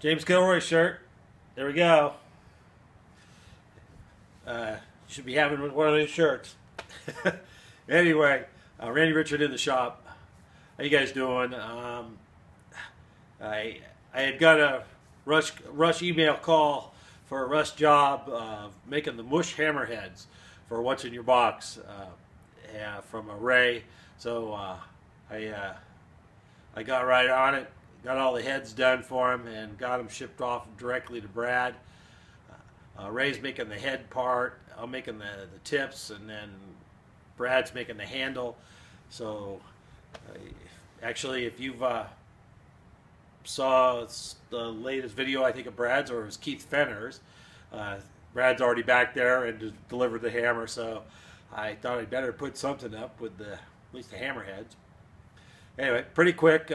James Gilroy shirt. There we go. Should be having one of these shirts. Anyway, Randy Richard in the shop. How you guys doing? I had got a rush email call for a rush job making the MUSH hammerheads for What's in Your Box from Ray. So I got right on it, got all the heads done for him, and got them shipped off directly to Brad. Ray's making the head part, I'm making the tips, and then Brad's making the handle. So actually, if you've saw the latest video, I think, of Brad's, or it was Keith Fenner's, Brad's already back there and delivered the hammer, so I thought I'd better put something up with the, at least the hammerheads. Anyway, pretty quick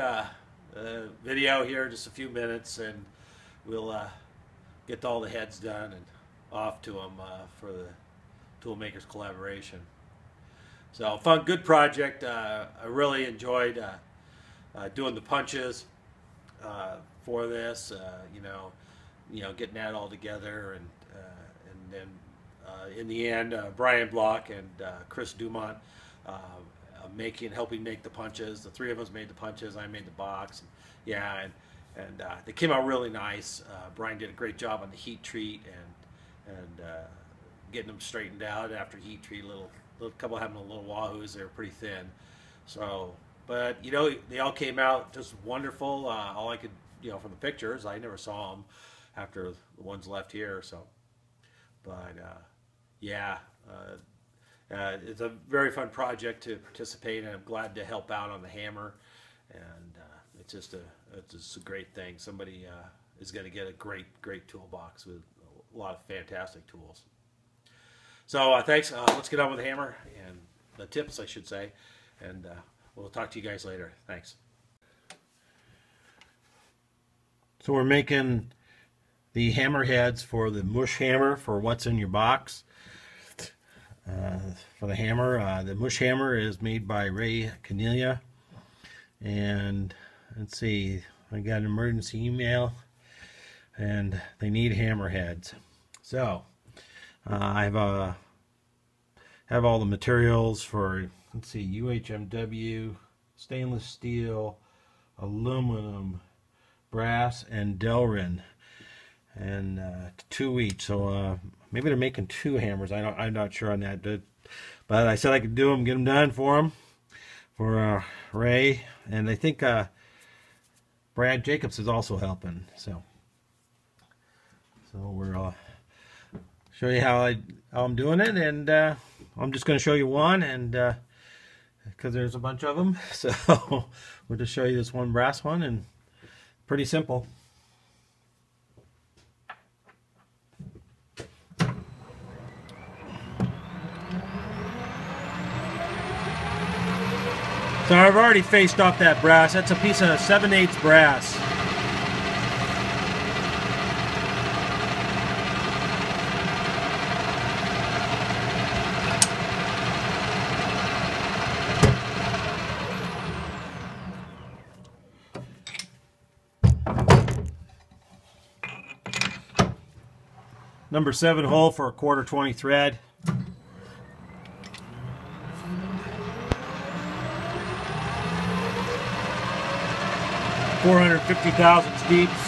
video here, just a few minutes, and we'll get all the heads done and off to them for the Toolmakers collaboration. So fun, good project. I really enjoyed doing the punches for this, you know, getting that all together, and then in the end, Brian Block and Chris Dumont helping make the punches. The three of us made the punches. I made the box. And, yeah, and they came out really nice. Brian did a great job on the heat treat and getting them straightened out after heat treat. A little couple having little wahoos. They were pretty thin. So, but you know, they all came out just wonderful. All I could, you know, from the pictures, I never saw them after the ones left here. So, but yeah. It's a very fun project to participate in. I'm glad to help out on the hammer, and it's just a great thing. Somebody is going to get a great toolbox with a lot of fantastic tools. So thanks. Let's get on with the hammer and the tips, I should say, and we'll talk to you guys later. Thanks. So we're making the hammerheads for the MUSH hammer for What's in Your Box. For the hammer, the MUSH hammer is made by Ray Canelia, and let's see, I got an emergency email and they need hammerheads. So I have all the materials for, let's see, UHMW, stainless steel, aluminum, brass, and Delrin, and 2 each. So maybe they're making 2 hammers. I'm not sure on that, but I said I could do them, get them done for them, for Ray, and I think Brad Jacobs is also helping. So we'll show you how I'm doing it, and I'm just going to show you one, and because there's a bunch of them, so we'll just show you this one brass one, and pretty simple. So I've already faced off that brass. That's a piece of 7/8 brass. Number 7 hole for a 1/4-20 thread. .450 thousandths deeps.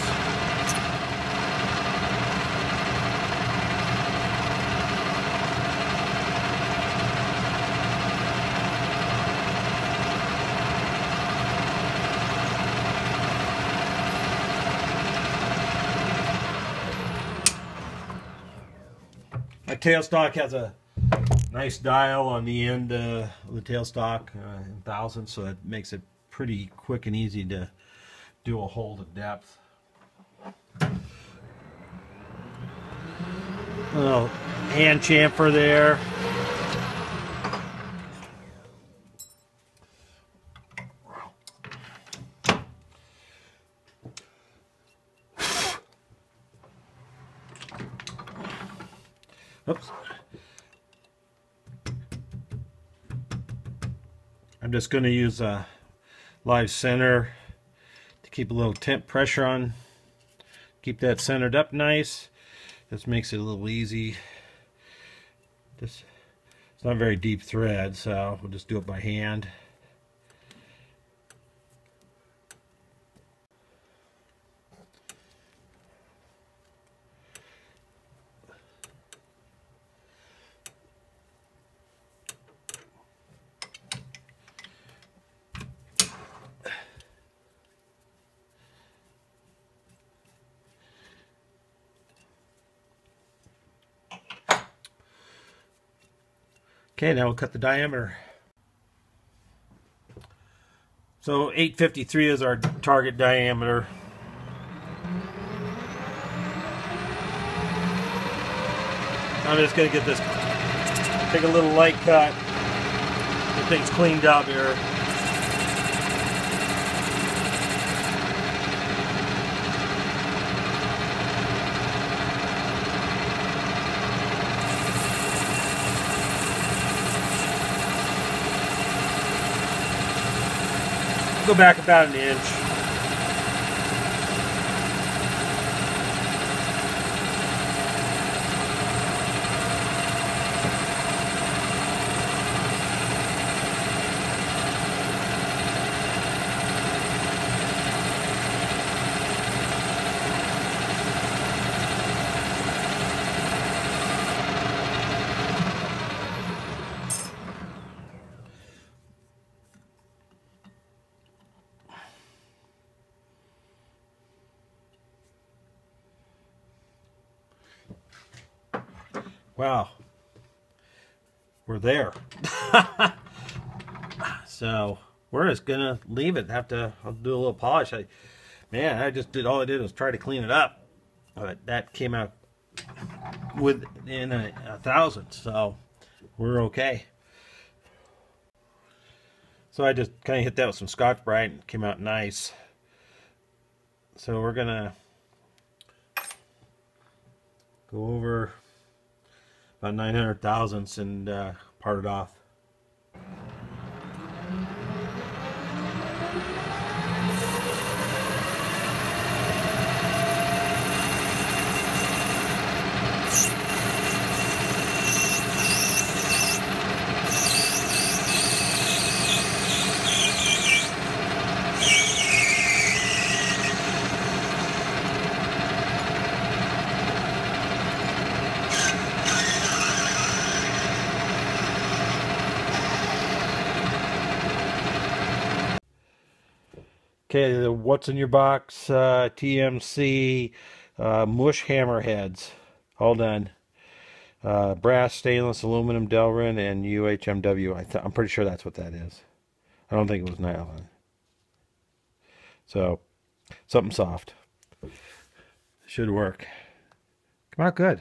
My tailstock has a nice dial on the end of the tailstock in thousandths, so that makes it pretty quick and easy to do a hole to depth. A little hand chamfer there. Oops. I'm just going to use a live center. Keep a little temp pressure on Keep that centered up nice. This makes it a little easy. Just, it's not a very deep thread, so we'll just do it by hand. Okay, now we'll cut the diameter. So 853 is our target diameter. I'm just going to get this, take a little light cut, get things cleaned up here. Go back about an inch. Wow, we're there. So we're just gonna leave it. I'll do a little polish. All I did was try to clean it up, but that came out within a thousandth, so we're okay. So I just kind of hit that with some Scotch-Brite and it came out nice. So we're gonna go over about 900 thousandths and part it off. Okay, the What's in Your Box, TMC, MUSH hammerheads, all done. Brass, stainless, aluminum, Delrin, and UHMW. I'm pretty sure that's what that is. I don't think it was nylon. So, something soft. Should work. Come out good.